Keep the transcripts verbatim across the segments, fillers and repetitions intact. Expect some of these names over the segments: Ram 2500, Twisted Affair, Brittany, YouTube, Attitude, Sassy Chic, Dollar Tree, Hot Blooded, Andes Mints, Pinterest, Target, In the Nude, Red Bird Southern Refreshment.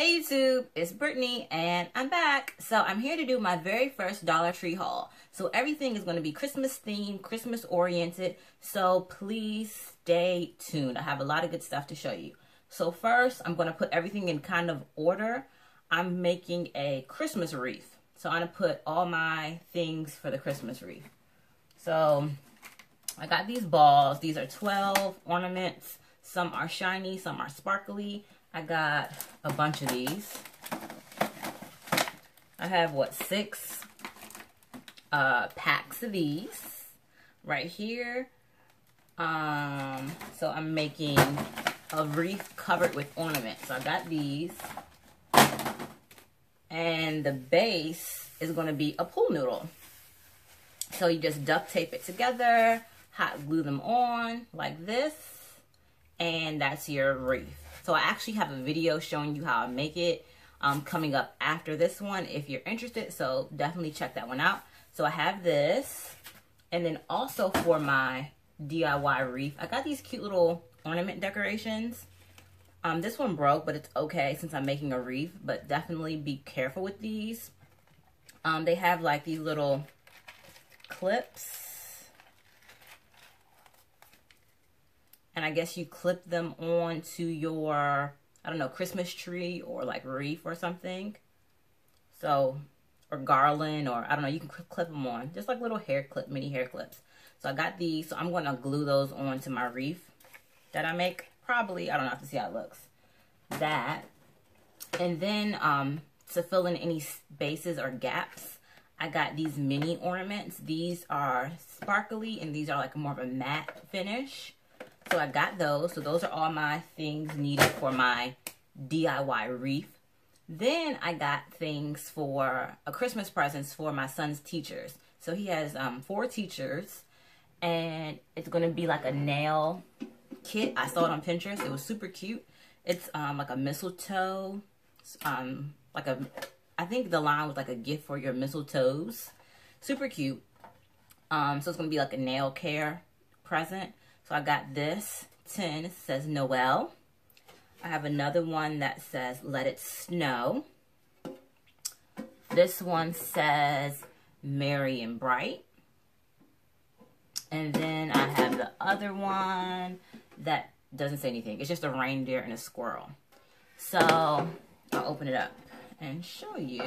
Hey YouTube, it's Brittany and I'm back. So I'm here to do my very first Dollar Tree haul. So everything is going to be Christmas themed, Christmas oriented. So please stay tuned. I have a lot of good stuff to show you. So first, I'm going to put everything in kind of order. I'm making a Christmas wreath. So I'm going to put all my things for the Christmas wreath. So I got these balls. These are twelve ornaments. Some are shiny, some are sparkly. I got a bunch of these. I have, what, six uh, packs of these right here. Um, so I'm making a wreath covered with ornaments. So I got these. And the base is going to be a pool noodle. So you just duct tape it together, hot glue them on like this, and that's your wreath. So I actually have a video showing you how I make it um, coming up after this one if you're interested. So definitely check that one out. So I have this. And then also for my D I Y wreath, I got these cute little ornament decorations. Um, this one broke, but it's okay since I'm making a wreath. But definitely be careful with these. Um, they have like these little clips. And I guess you clip them onto your, I don't know, Christmas tree or like wreath or something. So, or garland or I don't know, you can clip them on. Just like little hair clip, mini hair clips. So I got these. So I'm going to glue those onto my wreath that I make. Probably, I don't know, have to see how it looks. That. And then um, to fill in any spaces or gaps, I got these mini ornaments. These are sparkly and these are like more of a matte finish. So I got those. So those are all my things needed for my D I Y wreath. Then I got things for a Christmas presents for my son's teachers. So he has um, four teachers. And it's going to be like a nail kit. I saw it on Pinterest. It was super cute. It's um, like a mistletoe. Um, like a, I think the line was like a gift for your mistletoes. Super cute. Um, so it's going to be like a nail care present. So I got this tin, it says Noel. I have another one that says Let It Snow. This one says Merry and Bright. And then I have the other one that doesn't say anything. It's just a reindeer and a squirrel. So I'll open it up and show you.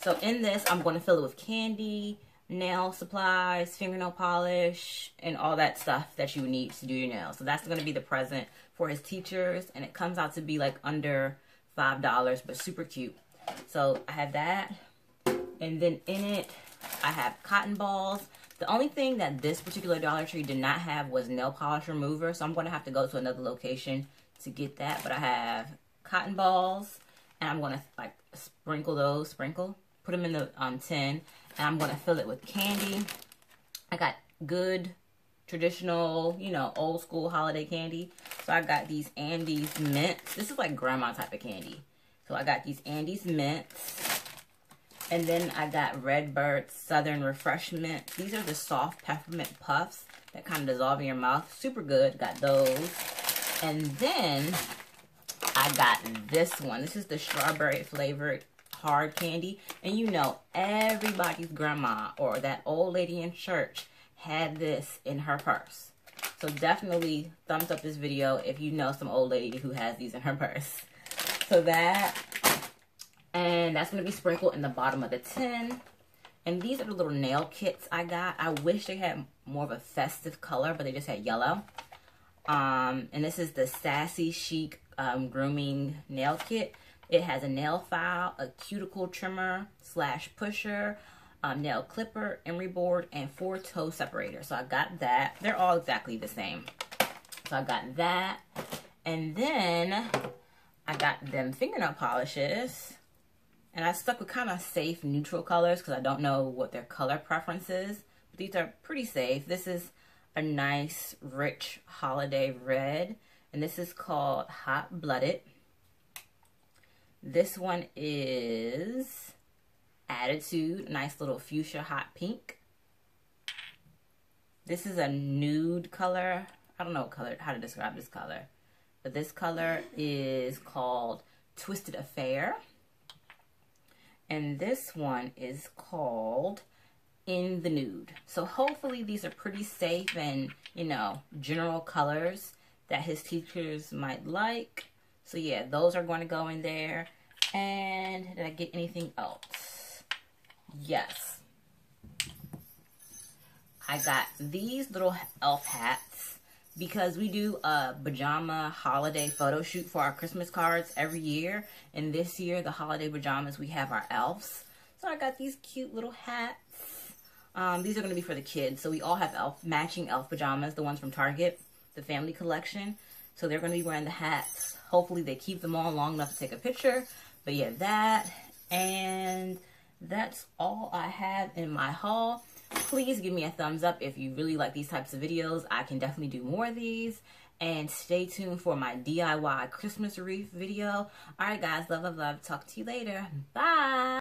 So in this, I'm going to fill it with candy, nail supplies, fingernail polish, and all that stuff that you need to do your nails. So that's going to be the present for his teachers, and it comes out to be like under five dollars, but super cute. So I have that, and then in it, I have cotton balls. The only thing that this particular Dollar Tree did not have was nail polish remover, so I'm going to have to go to another location to get that, but I have cotton balls, and I'm going to like sprinkle those, sprinkle, put them in the um, tin, and I'm going to fill it with candy. I got good, traditional, you know, old school holiday candy. So I got these Andes Mints. This is like grandma type of candy. So I got these Andes Mints. And then I got Red Bird Southern Refreshment. These are the soft peppermint puffs that kind of dissolve in your mouth. Super good. Got those. And then I got this one. This is the strawberry flavored hard candy, and you know everybody's grandma or that old lady in church had this in her purse. So definitely thumbs up this video if you know some old lady who has these in her purse. So that, and that's going to be sprinkled in the bottom of the tin. And these are the little nail kits I got. I wish they had more of a festive color, but they just had yellow. Um, and this is the Sassy Chic um, grooming nail kit. It has a nail file, a cuticle trimmer slash pusher, um, nail clipper, emery board, and four toe separator. So I got that. They're all exactly the same. So I got that. And then I got them fingernail polishes. And I stuck with kind of safe neutral colors because I don't know what their color preference is. But these are pretty safe. This is a nice, rich holiday red. And this is called Hot Blooded. This one is Attitude, nice little fuchsia hot pink. This is a nude color. I don't know what color, how to describe this color. But this color is called Twisted Affair. And this one is called In the Nude. So hopefully these are pretty safe and, you know, general colors that his teachers might like. So yeah, those are going to go in there. And did I get anything else? Yes. I got these little elf hats because we do a pajama holiday photo shoot for our Christmas cards every year. And this year, the holiday pajamas, we have our elves. So I got these cute little hats. Um, these are going to be for the kids. So we all have elf matching elf pajamas, the ones from Target, the family collection. So they're going to be wearing the hats. Hopefully they keep them all long enough to take a picture. But yeah, that, and that's all I have in my haul. Please give me a thumbs up if you really like these types of videos. I can definitely do more of these. And stay tuned for my D I Y Christmas wreath video. All right, guys. Love, love, love. Talk to you later. Bye.